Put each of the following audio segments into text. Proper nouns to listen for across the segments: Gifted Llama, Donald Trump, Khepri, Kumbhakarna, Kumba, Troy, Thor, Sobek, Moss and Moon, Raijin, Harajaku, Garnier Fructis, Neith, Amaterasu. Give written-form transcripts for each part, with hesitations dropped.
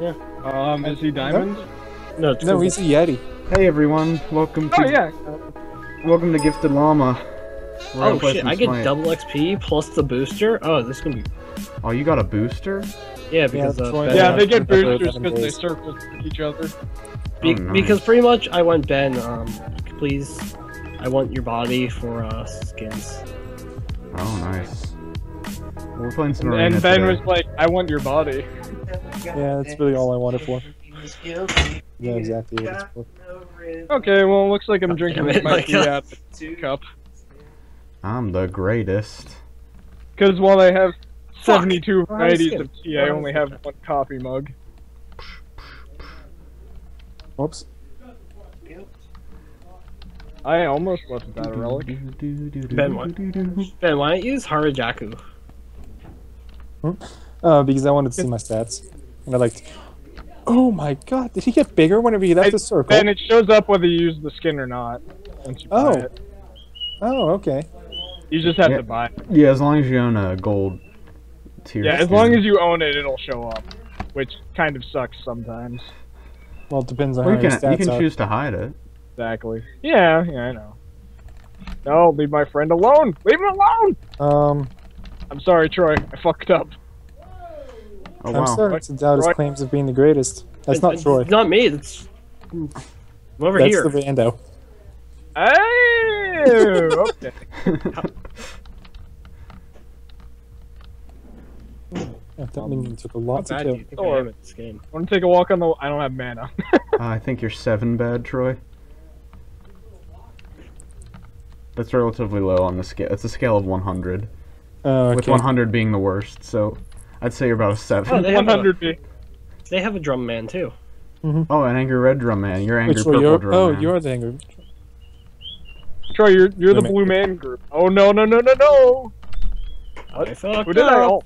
Yeah. Is he diamonds? No, no, he's a yeti. Hey everyone, welcome to... Oh yeah! Welcome to Gifted Llama. Oh shit, I get double XP plus the booster? Oh, this is gonna be... Oh, you got a booster? Yeah, because... yeah, they get boosters because they circle with each other. Because pretty much I went, Ben, please, I want your body for skins. Oh, nice. We're playing some arena and Ben was like, I want your body. Yeah, that's really all I wanted for. Yeah, exactly what it's for. Okay, well, looks like I'm drinking my tea out of the cup. I'm the greatest. Because while I have 72 varieties of tea, I only have one coffee mug. Whoops. I almost left that a relic. Ben, why don't you use Harajaku? Because I wanted to see my stats. And I liked... Oh my god, did he get bigger whenever he left the circle? And it shows up whether you use the skin or not. Oh. It. Oh, okay. You just have to buy it. Yeah, as long as you own a gold tier. Yeah, as long as you own it, it'll show up. Which kind of sucks sometimes. Well, it depends on how your stats are. You can choose to hide it. Exactly. Yeah, yeah, I know. No, leave my friend alone! Leave him alone! I'm sorry, Troy. I fucked up. Oh, wow. I'm starting to doubt his claims of being the greatest. That's not Troy. It's not me. It's over here. That's the Vando. Oh, okay. That minion took a lot to kill. I want to take a walk on the. I don't have mana. I think you're 7 bad, Troy. That's relatively low on the scale. It's a scale of 100. With 100 being the worst, so I'd say you're about a 7. Oh, they have 100 they have a drum man too. Mm-hmm. Oh, an angry red drum man. You're angry purple drum man. Oh, you're the angry. Troy, you're the blue man group. Oh no no no no no! What? Who did I ult?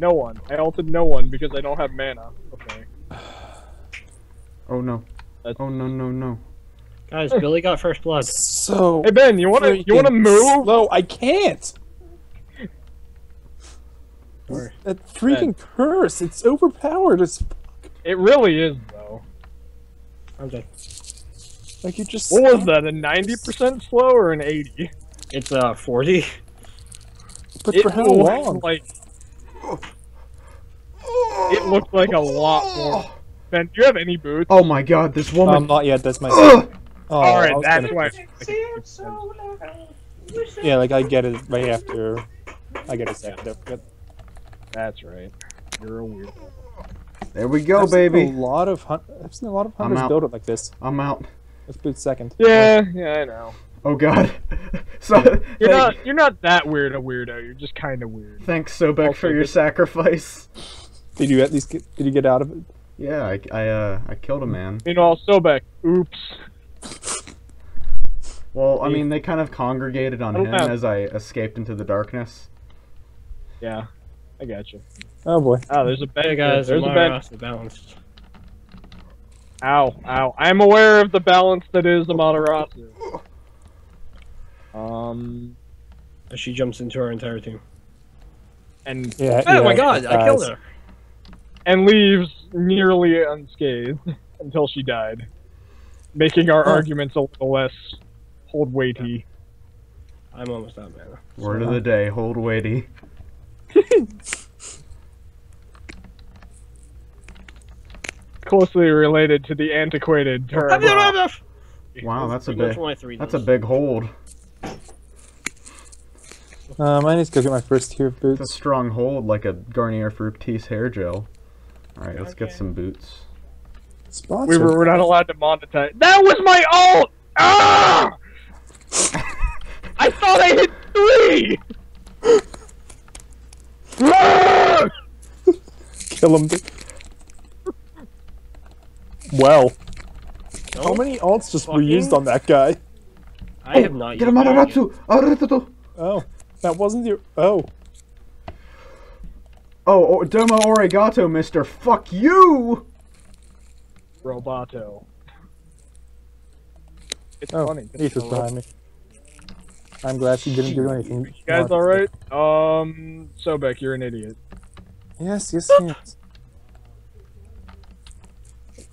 No one. I ulted no one because I don't have mana. Okay. Oh no. That's... Oh no no no. Guys, Billy got first blood. So. Hey Ben, you wanna move? No, I can't. That freaking curse! It's overpowered as fuck. It really is, though. I'm done. Like you just. What was that? A 90% slow or an 80? It's 40. But for how long? Like it looked like a lot more. Ben, do you have any boots? Oh my god, this woman! Not yet. That's my. All right, that's why. Yeah, like I get it right after. I get a second. That's right. You're a weird. There we go, baby. I've seen a lot of hunters build it like this. I'm out. Let's boot second. Yeah, yeah, I know. Oh god. So you're not that weird a weirdo. You're just kind of weird. Thanks, Sobek, for your sacrifice. Did you at least get out of it? Yeah, I killed a man. You know, Sobek. Oops. Well, I mean, they kind of congregated on him as I escaped into the darkness. Yeah. I got you. Oh boy. Oh, there's a bed, guys. There's a bed. Ow, ow. I'm aware of the balance that is the Amaterasu. She jumps into our entire team. And yeah, oh my god, I killed her. And leaves nearly unscathed until she died, making our arguments a little less hold weighty. I'm almost out of mana. Word of the day: hold weighty. Closely related to the antiquated term. Wow, that's a big hold. I need to go get my first tier of boots. That's a strong hold, like a Garnier Fructis hair gel. All right, let's get some boots. We're not allowed to monetize. That was my ult! Ah! I thought I hit 3. Kill him. Well. No. How many alts just were used on that guy? I have not used that. Oh, that wasn't your... Oh. Oh, Domo Origato, mister. Fuck you! Roboto. It's funny. Neith is behind me. I'm glad she didn't do anything. You guys alright? Sobek, you're an idiot. Yes, yes, yes.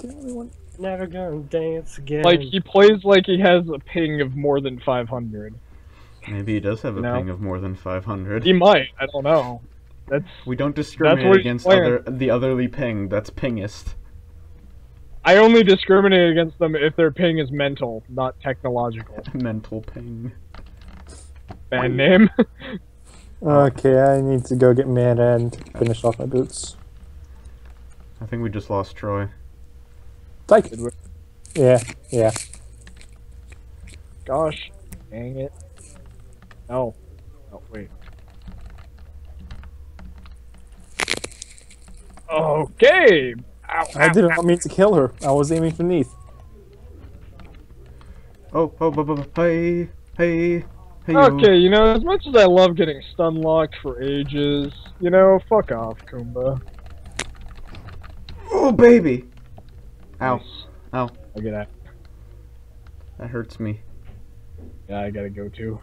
Everyone never gonna dance again. Like, he plays like he has a ping of more than 500. Maybe he does have a ping of more than 500. He might, I don't know. That's, we don't discriminate against the otherly ping, that's pingist. I only discriminate against them if their ping is mental, not technological. Mental ping. Band name. Okay, I need to go get mana and finish off my boots. I think we just lost Troy. Like, yeah. Gosh, dang it. No. Oh, wait. Okay! Ow, I did not mean to kill her. I was aiming for Neith. Hey. Okay, you know, as much as I love getting stun locked for ages, you know, fuck off, Kumba. Oh, baby! Ow. Ow. I get that. That hurts me. Yeah, I gotta go too.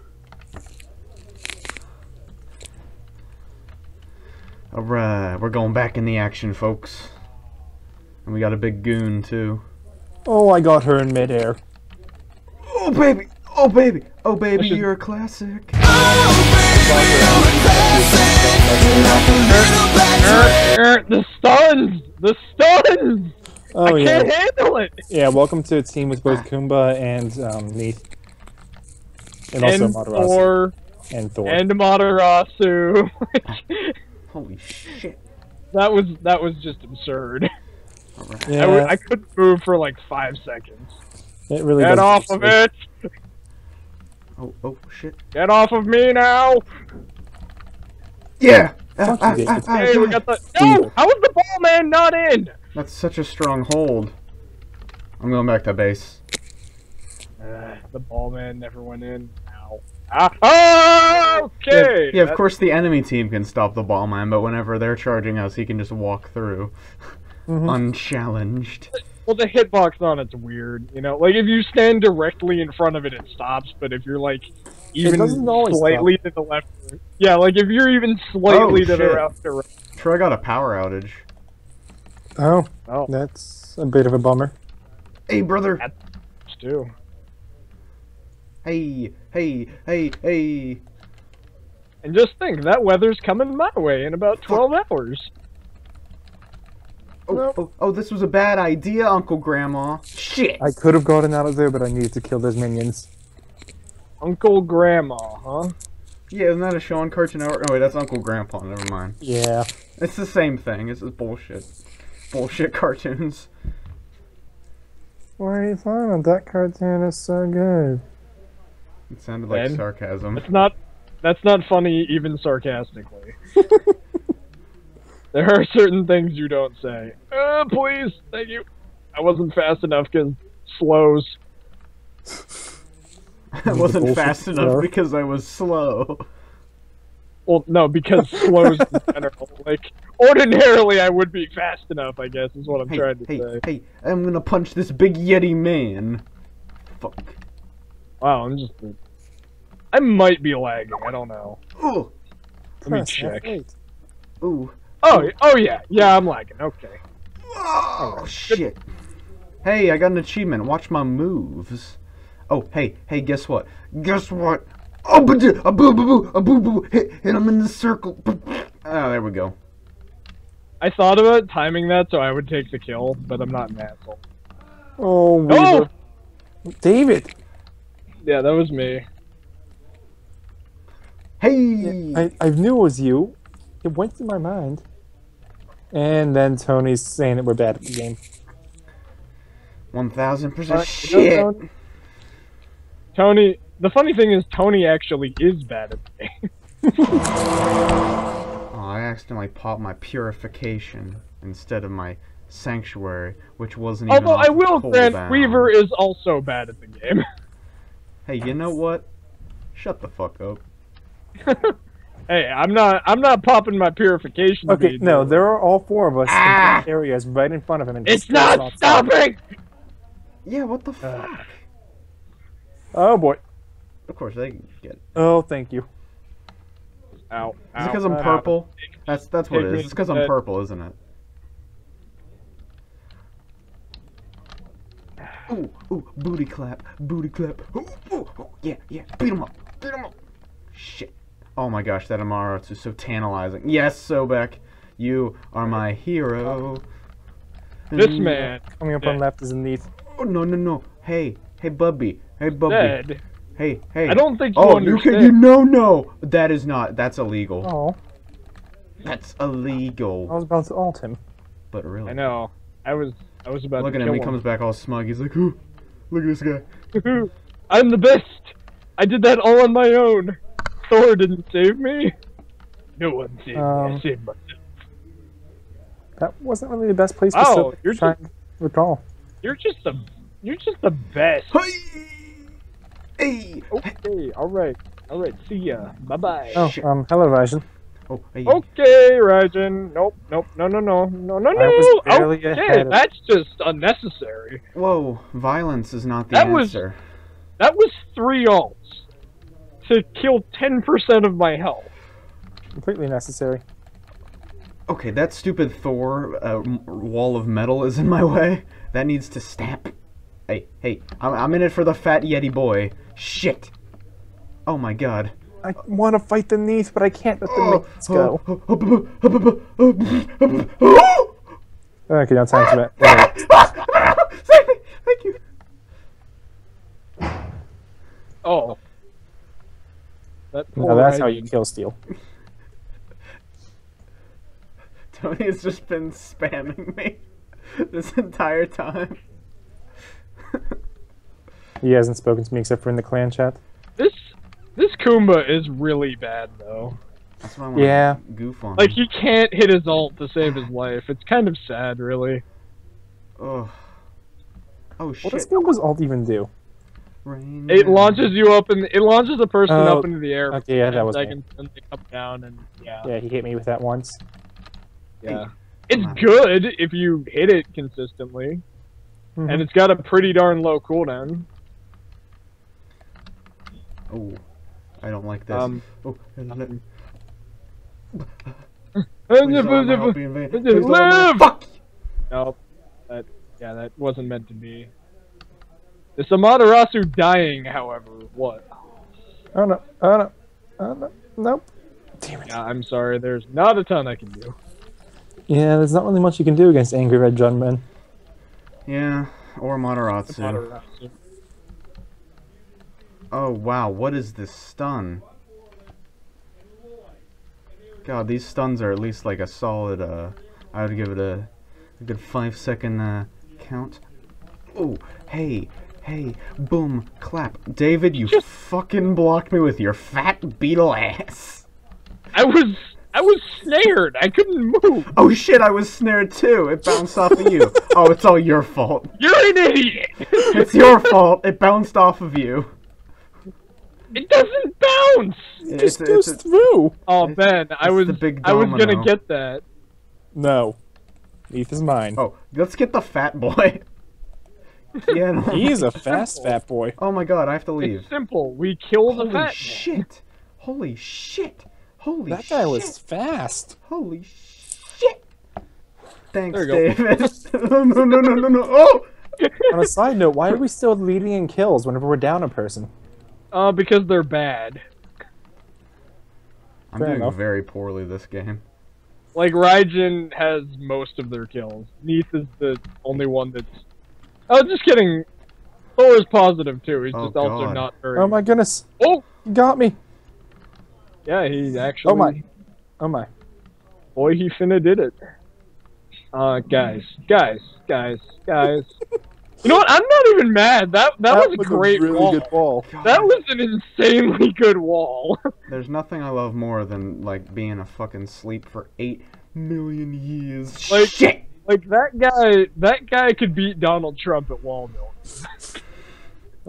Alright, we're going back in the action, folks. And we got a big goon, too. Oh, I got her in midair. Oh, baby! Oh, baby! Oh, baby, you're a classic! Oh, baby, you're a classic! The stuns! The stuns! Oh, I can't handle it! Yeah, welcome to a team with both Kumba and Neith. And also Amaterasu. And Thor. And Amaterasu. Holy shit. That was just absurd. Right. Yeah. I couldn't move for like 5 seconds. It really Get off of it! Oh shit. Get off of me now! Yeah! Hey, we got the No! How was the ball man not in? That's such a strong hold. I'm going back to base. The ball man never went in. Ow. Ah! Okay! Yeah, of course the enemy team can stop the ball man, but whenever they're charging us, he can just walk through. Mm-hmm. Unchallenged. Well, the hitbox on it's weird, you know? Like, if you stand directly in front of it, it stops, but if you're, like, even slightly to the left... Yeah, like, if you're even slightly to the left or right... Troy got a power outage. Oh, that's a bit of a bummer. Hey, brother. That's too. Hey. And just think, that weather's coming my way in about 12 hours. Oh, this was a bad idea, Uncle Grandma. Shit. I could have gotten out of there, but I needed to kill those minions. Uncle Grandma, huh? Yeah, isn't that a show on Cartoon Network? Oh, wait, that's Uncle Grandpa, never mind. Yeah. It's the same thing, it's just bullshit. Bullshit cartoons. What are you talking about? That cartoon is so good. It sounded like sarcasm. That's not funny even sarcastically. There are certain things you don't say. Please, thank you. I wasn't fast enough because slows. I wasn't fast enough because I was slow. Well, no, because slows in general. Like, ordinarily I would be fast enough, I guess, is what I'm trying to say. Hey, I'm gonna punch this big yeti man. Fuck. Wow, I might be lagging, I don't know. Ooh! Let me check. Ooh. Oh yeah, I'm lagging, okay. Oh, right. Shit. Hey, I got an achievement, watch my moves. Oh, hey, guess what? Guess what? Oh, boo, hit him in the circle. Oh, there we go. I thought about timing that so I would take the kill, but I'm not an asshole. Oh, no! David! Yeah, that was me. Hey! I knew it was you. It went through my mind. And then Tony's saying that we're bad at the game. 1000% shit! Tony, the funny thing is Tony actually is bad at the game. Oh, I accidentally popped my purification instead of my sanctuary, which wasn't even Although I will grant Weaver is also bad at the game. Hey, you know what? Shut the fuck up. Hey, I'm not popping my purification. Okay, no, there are all four of us in different areas right in front of him. And it's not stopping! Yeah, what the fuck? Oh, boy. Of course, they can get it. Oh, thank you. Ow. Is it because I'm purple? That's what it is. It's because I'm purple, isn't it? Ooh, ooh, booty clap, booty clap. Ooh, ooh, ooh, yeah, yeah, beat him up, beat him up. Shit. Oh my gosh, that Amaterasu is so tantalizing. Yes, Sobek, you are my hero. This man. Coming up on left is Neith. Oh, no, no, no. Hey, hey, Bubby. Hey, Bubby. Dead. Hey, hey. I don't think you understand. Oh, you can, no. That is not, that's illegal. Oh. That's illegal. I was about to ult him. But really. I know. I was about to kill him. Look at him, he comes back all smug. He's like, ooh, look at this guy. I'm the best. I did that all on my own. Thor didn't save me. No one saved me. I saved myself. That wasn't really the best place to sit. You're trying to recall. You're just the best. Hey. Okay. All right. All right. See ya. Bye bye. Oh. Hello, Raijin. Oh. Hey. Okay, Raijin. Nope. Nope. No. No. No. No. No. No. Okay. Ahead. That's just unnecessary. Whoa. Violence is not the answer. That was 3 ults to kill 10% of my health. Completely necessary. Okay, that stupid Thor wall of metal is in my way. That needs to snap. Hey, hey, I'm in it for the fat yeti boy. Shit. Oh my god. I want to fight the Neith, but I can't let the Neiths go. Okay, now time for that. Save me! Thank you. Oh. No, that's how you kill Steel. Tony has just been spamming me this entire time. He hasn't spoken to me except for in the clan chat. This Kumba is really bad though. That's why I want to goof on. Like, he can't hit his ult to save his life. It's kind of sad, really. Oh. Oh shit. What does Kumba's ult even do? It launches you up, and it launches a person up into the air. Okay, yeah, that was me. And they come down, and yeah, he hit me with that once. Yeah. It's good if you hit it consistently. Mm-hmm. And it's got a pretty darn low cooldown. Oh, I don't like this. Oh, fuck! Nope. Yeah, that wasn't meant to be. This Amaterasu dying, however, what? Oh no, oh no, oh no, nope. Damn it. Yeah, I'm sorry, there's not a ton I can do. Yeah, there's not really much you can do against angry red gunmen. Yeah, or Amaterasu. Oh wow, what is this stun? God, these stuns are at least like a solid, I would give it a good 5-second, count. Oh, hey, hey, boom, clap. David, you fucking blocked me with your fat beetle ass. I was snared. I couldn't move. Oh shit! I was snared too. It bounced off of you. Oh, it's all your fault. You're an idiot. It's your fault. It bounced off of you. It doesn't bounce. It just goes through. Oh man, I was gonna get that. No, Neith is mine. Oh, let's get the fat boy. Yeah, he's a fast fat boy. Oh my god, I have to leave. It's simple. We kill the fat. Holy shit! Holy shit! Holy shit. That guy was fast. Holy shit. Thanks, David. No, no, no, no, no, no. Oh! On a side note, why are we still leading in kills whenever we're down a person? Because they're bad. I'm doing very poorly this game. Like, Raijin has most of their kills. Neith is the only one that's... Oh, just kidding. Thor is positive, too. He's just also not very... Oh, my goodness. Oh! You got me. Yeah, he actually... Oh my. Oh my. Boy, he finna did it. Guys. You know what? I'm not even mad. That was a great really good wall. God. That was an insanely good wall. There's nothing I love more than, like, being a fucking sleep for 8 million years. Like, shit! Like, that guy could beat Donald Trump at wall building. That's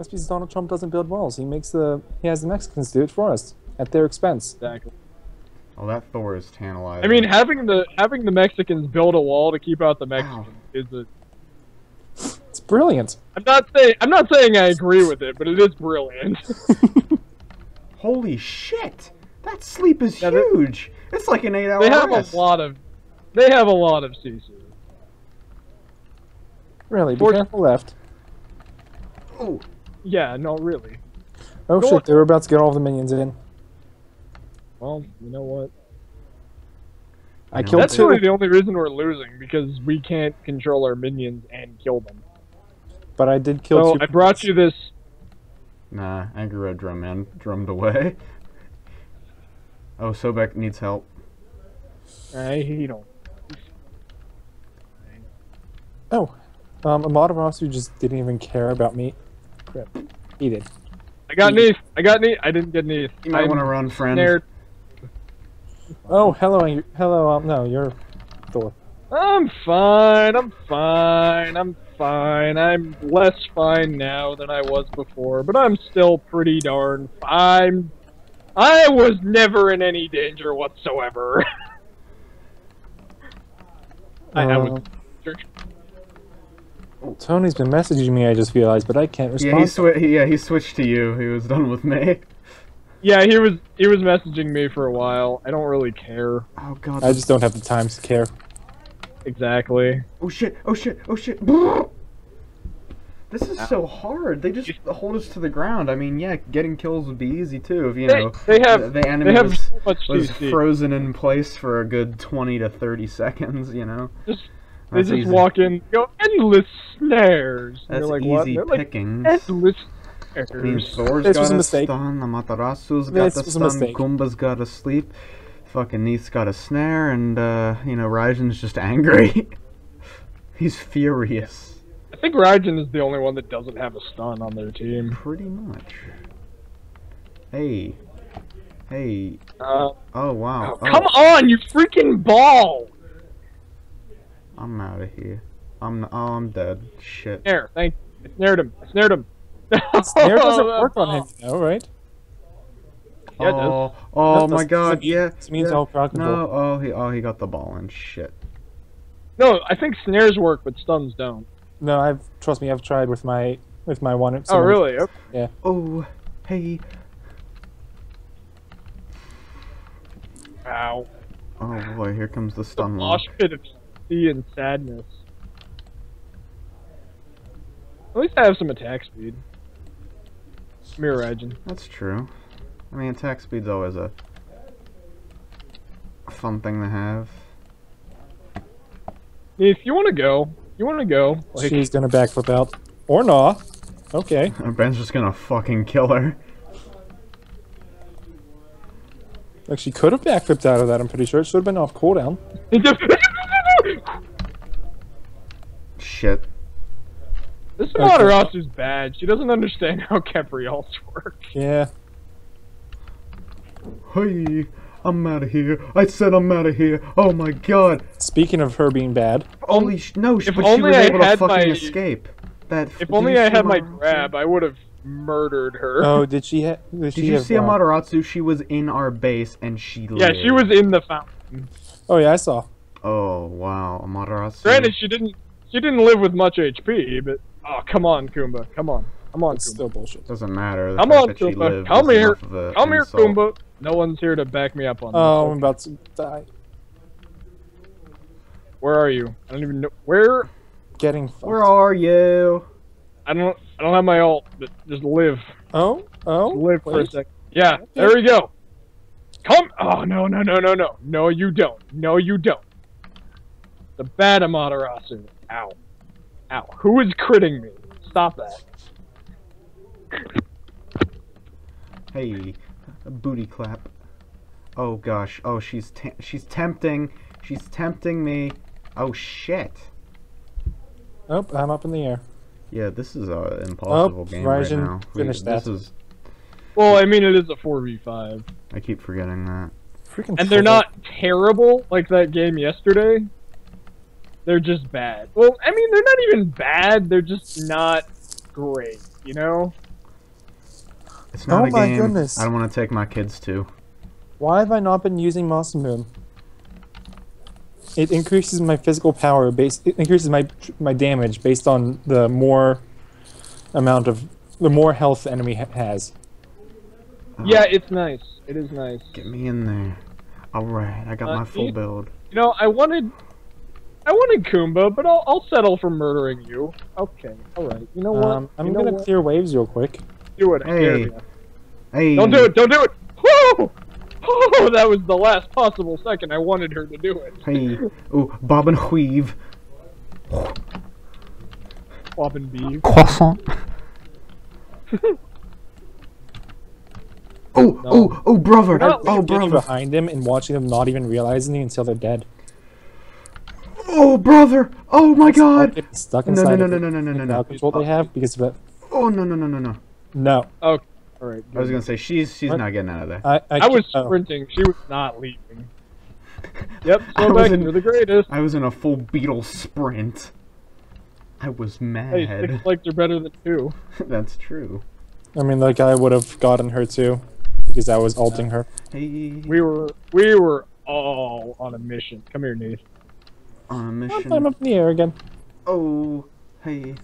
because Donald Trump doesn't build walls. He has the Mexicans do it for us. At their expense. Exactly. Oh, that Thor is tantalizing. I mean, having the Mexicans build a wall to keep out the Mexicans is a... It's brilliant. I'm not saying I agree with it, but it is brilliant. Holy shit! That sleep is huge. It's like an 8-hour. They have rest. They have a lot of CC. Really, be careful left. Oh! Yeah, no, really. Oh shit, they were about to get all the minions in. Well, you know what? I killed That's two. Really the only reason we're losing, because we can't control our minions and kill them. But I did kill two. So I brought you this. Nah, Angara drummed away. Oh, Sobek needs help. He don't. Oh, Amaterasu just didn't even care about me. Crap. He did. I got Neith. I got Neith. I didn't get Neith. You might want to run, friend. Snared. Oh, hello. Hello. No, you're Thor. I'm fine. I'm fine. I'm fine. I'm less fine now than I was before, but I'm still pretty darn fine. I was never in any danger whatsoever. I was. Tony's been messaging me, I just realized, but I can't respond. Yeah, he switched to you. He was done with me. Yeah, he was messaging me for a while. I don't really care. Oh god. I just don't have the time to care. Exactly. Oh shit, oh shit, oh shit. This is so hard. They just hold us to the ground. I mean, yeah, getting kills would be easy too if, you know, the enemy was frozen in place for a good 20 to 30 seconds, you know? They just walk in, go, endless snares. That's like, easy pickings. Like, endless snares. I mean, Thor's got a stun, Amaterasu's got a stun, Kumba's got to sleep, fucking Neith's got a snare, and, you know, Raijin's just angry. He's furious. I think Raijin is the only one that doesn't have a stun on their team. Pretty much. Hey. Hey. Oh, wow. Oh, come on, you freaking ball! I'm out of here. I'm dead. Shit. Snare. Thank you. I snared him. I snared him. Snare doesn't work on him, though, right? Yeah, it does. Oh my god, yeah. It means all crocodile. No, oh, he got the ball and shit. No, I think snares work, but stuns don't. No, trust me, I've tried with my one. Oh really? Okay. Yeah. Oh, hey. Ow. Oh boy, here comes the stun one. And sadness. At least I have some attack speed. Mirror Raijin. That's true. I mean, attack speed's always a fun thing to have. If you want to go, Like... She's gonna backflip out. Or not. Okay. Ben's just gonna fucking kill her. Like, she could have backflipped out of that, I'm pretty sure. It should have been off cooldown. Shit. This Amaterasu's bad. She doesn't understand how Khepri ults work. Yeah. Hey, I'm out of here. I said I'm out of here. Oh my god. Speaking of her being bad. Holy sh- No, if but only she was I able to fucking escape. That if only I had my grab, I would have murdered her. Oh, did she have- Did you see Amaterasu? She was in our base and she lived. Yeah, she was in the fountain. Oh yeah, I saw. Oh wow, Amaterasu. Granted, she didn't live with much HP, but oh come on, Kumba, come on, It's still bullshit. Doesn't matter. Come on, Kumba, come here, Kumba. No one's here to back me up on. Oh, I'm about to die. Where are you? I don't even know where. Getting fucked. Where are you? I don't have my ult, but just live. Oh, just live for a second. Yeah, there we go. Come. Oh no. No, you don't. No, you don't. The bad Amaterasu. Ow. Ow. Who is critting me? Stop that. Hey. A booty clap. Oh gosh. Oh, she's tempting. She's tempting me. Oh shit. Oh, I'm up in the air. Yeah, this is an impossible game right now. Finish that. Well, I mean, it is a 4v5. I keep forgetting that. Freaking and they're not terrible like that game yesterday. They're just bad. Well, I mean, they're not even bad. They're just not great, you know? It's not a game. Oh my goodness. I don't want to take my kids to. Why have I not been using Moss and Moon? It increases my physical power. It increases my damage based on the more amount of... the more health the enemy has. Yeah, it's nice. It is nice. Get me in there. Alright, I got my full build. You know, I wanted... I wanted Kumba, but I'll settle for murdering you. Okay, alright. You know what? I'm gonna clear waves real quick. Do it. Hey. Hey. Don't do it, don't do it! Whoa! Oh, that was the last possible second I wanted her to do it. Hey. Ooh, bob and weave. Bob and beeve. Croissant. Oh, no. oh, brother! Brother! Behind him and watching them, not even realizing it until they're dead. Oh, brother! Oh my God! Stuck inside. No, control they have because of it. Oh no! No. Oh, all right. I was gonna say she's what? Not getting out of there. I was sprinting. She was not leaving. Yep. Sobek, you're the greatest. I was in a full beetle sprint. I was mad. Hey, 6 likes are better than 2. That's true. I mean, that guy would have gotten her too, because I was ulting her. Hey. We were all on a mission. Come here, Neith. On a mission. I'm up in the air again. Oh, hey.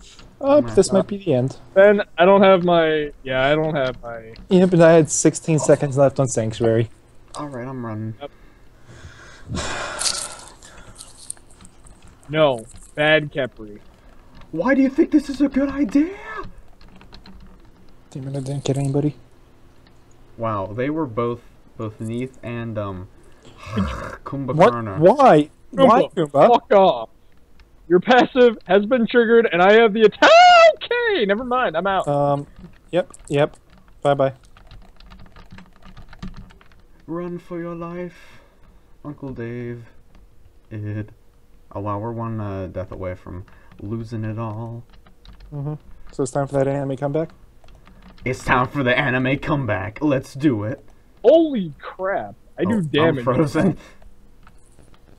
Oh, this might be the end. Ben, I don't have my. Yeah, I don't have my. Yeah, but I had 16 seconds left on Sanctuary. All right, I'm running. Yep. No, bad Khepri. Why do you think this is a good idea? Damn it, I didn't get anybody. Wow, they were both Neith and Kumbhakarna. What? Why? Kumba, why, Kumba? Fuck off. Your passive has been triggered and I have the attack. Okay, never mind, I'm out. Yep. Bye-bye. Run for your life, Uncle Dave. Oh wow, we're one death away from losing it all. So it's time for that anime comeback? It's time for the anime comeback. Let's do it. Holy crap. I do damage. I'm frozen.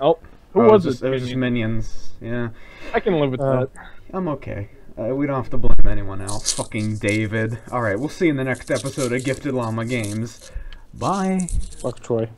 Oh, who was it? It was just minions. Yeah. I can live with that. I'm okay. We don't have to blame anyone else. Fucking David. Alright, we'll see you in the next episode of Gifted Llama Games. Bye. Fuck Troy.